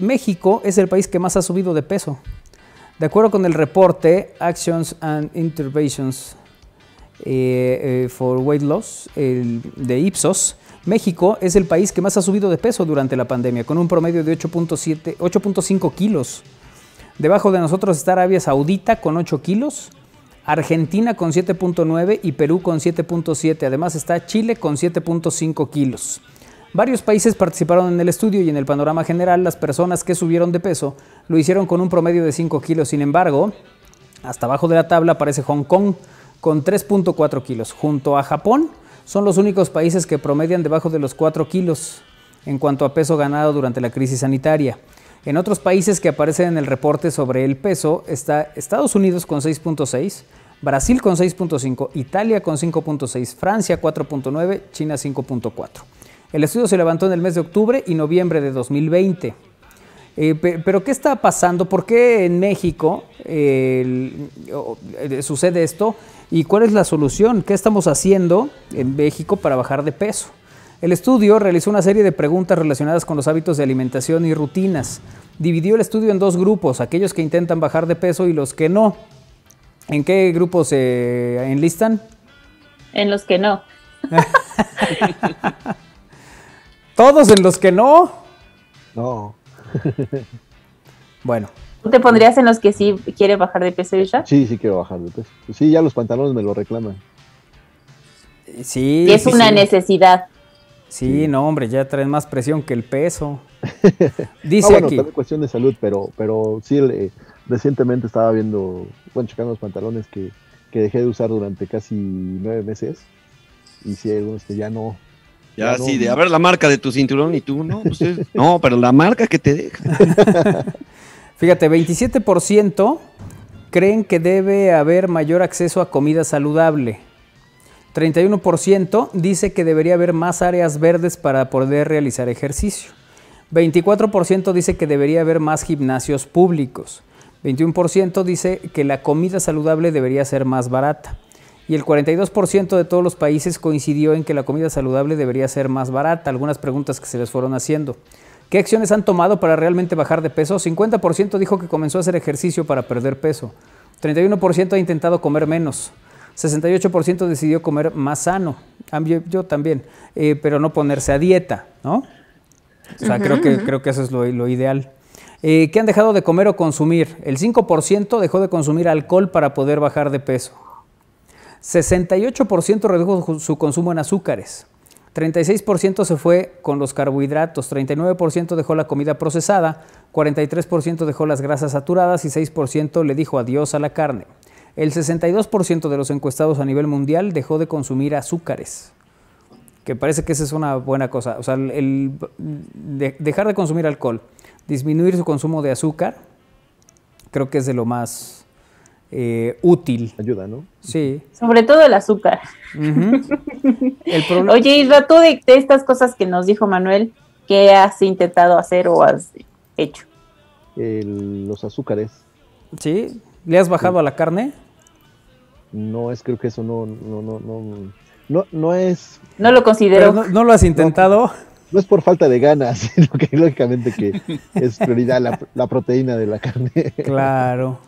México es el país que más ha subido de peso. De acuerdo con el reporte Actions and Interventions for Weight Loss de Ipsos, México es el país que más ha subido de peso durante la pandemia, con un promedio de 8.5 kilos. Debajo de nosotros está Arabia Saudita con 8 kilos, Argentina con 7.9 y Perú con 7.7. Además está Chile con 7.5 kilos. Varios países participaron en el estudio y en el panorama general las personas que subieron de peso lo hicieron con un promedio de 5 kilos. Sin embargo, hasta abajo de la tabla aparece Hong Kong con 3.4 kilos. Junto a Japón son los únicos países que promedian debajo de los 4 kilos en cuanto a peso ganado durante la crisis sanitaria. En otros países que aparecen en el reporte sobre el peso está Estados Unidos con 6.6, Brasil con 6.5, Italia con 5.6, Francia 4.9, China 5.4. El estudio se levantó en el mes de octubre y noviembre de 2020. ¿Pero qué está pasando? ¿Por qué en México sucede esto? ¿Y cuál es la solución? ¿Qué estamos haciendo en México para bajar de peso? El estudio realizó una serie de preguntas relacionadas con los hábitos de alimentación y rutinas. Dividió el estudio en dos grupos, aquellos que intentan bajar de peso y los que no. ¿En qué grupo se enlistan? En los que no. ¿Todos en los que no? No. Bueno. ¿Tú te pondrías en los que sí quieres bajar de peso, Isha? Sí, sí quiero bajar de peso. Sí, ya los pantalones me lo reclaman. Sí. Es una necesidad. Sí, no, hombre, ya traen más presión que el peso. Dice bueno, aquí. Bueno, cuestión de salud, pero sí, recientemente estaba viendo, bueno, checando los pantalones que dejé de usar durante casi 9 meses. Y sí, algunos que ya no. Ya, no, sí, de a ver la marca de tu cinturón y tú, no, pues es, no, pero la marca que te deja. Fíjate, 27% creen que debe haber mayor acceso a comida saludable. 31% dice que debería haber más áreas verdes para poder realizar ejercicio. 24% dice que debería haber más gimnasios públicos. 21% dice que la comida saludable debería ser más barata. Y el 42% de todos los países coincidió en que la comida saludable debería ser más barata. Algunas preguntas que se les fueron haciendo. ¿Qué acciones han tomado para realmente bajar de peso? 50% dijo que comenzó a hacer ejercicio para perder peso. 31% ha intentado comer menos. 68% decidió comer más sano. Yo también, pero no ponerse a dieta, ¿no? O sea, creo que eso es lo ideal. ¿Qué han dejado de comer o consumir? El 5% dejó de consumir alcohol para poder bajar de peso. 68% redujo su consumo en azúcares, 36% se fue con los carbohidratos, 39% dejó la comida procesada, 43% dejó las grasas saturadas y 6% le dijo adiós a la carne. El 62% de los encuestados a nivel mundial dejó de consumir azúcares, que parece que esa es una buena cosa. O sea, dejar de consumir alcohol, disminuir su consumo de azúcar, creo que es de lo más... útil. Ayuda, ¿no? Sí. Sobre todo el azúcar. Oye, Isra, tú de estas cosas que nos dijo Manuel, ¿qué has intentado hacer o has hecho? Los azúcares. ¿Sí? ¿Le has bajado a la carne? No, creo que eso no es... No lo considero. ¿No lo has intentado? No es por falta de ganas, sino que lógicamente que es prioridad la proteína de la carne. Claro.